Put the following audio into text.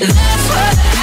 That's what